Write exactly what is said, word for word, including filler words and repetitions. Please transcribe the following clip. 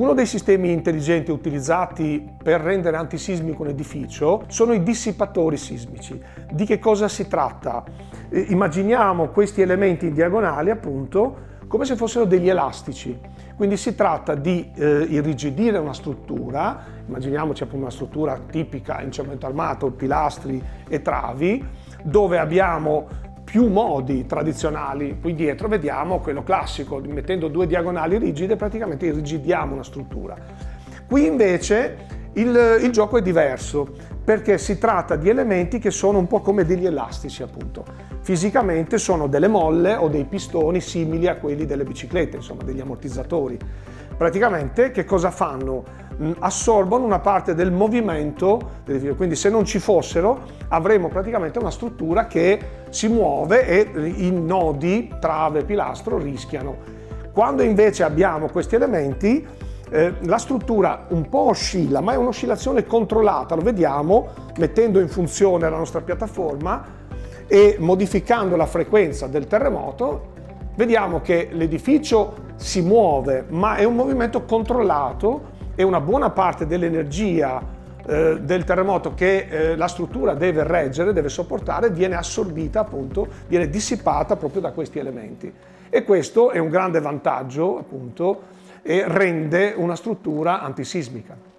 Uno dei sistemi intelligenti utilizzati per rendere antisismico un edificio sono i dissipatori sismici. Di che cosa si tratta? Immaginiamo questi elementi in diagonale, appunto, come se fossero degli elastici. Quindi si tratta di eh, irrigidire una struttura, immaginiamoci appunto una struttura tipica in cemento armato, pilastri e travi, dove abbiamo più modi tradizionali. Qui dietro vediamo quello classico, mettendo due diagonali rigide praticamente irrigidiamo una struttura. Qui invece il, il gioco è diverso, perché si tratta di elementi che sono un po' come degli elastici, appunto. Fisicamente sono delle molle o dei pistoni simili a quelli delle biciclette, insomma degli ammortizzatori. Praticamente che cosa fanno? Assorbono una parte del movimento, quindi se non ci fossero avremo praticamente una struttura che si muove e i nodi, trave, pilastro rischiano. Quando invece abbiamo questi elementi, eh, la struttura un po' oscilla, ma è un'oscillazione controllata, lo vediamo mettendo in funzione la nostra piattaforma e modificando la frequenza del terremoto. Vediamo che l'edificio si muove, ma è un movimento controllato e una buona parte dell'energia eh, del terremoto che eh, la struttura deve reggere, deve sopportare, viene assorbita, appunto, viene dissipata proprio da questi elementi. E questo è un grande vantaggio, appunto, e rende una struttura antisismica.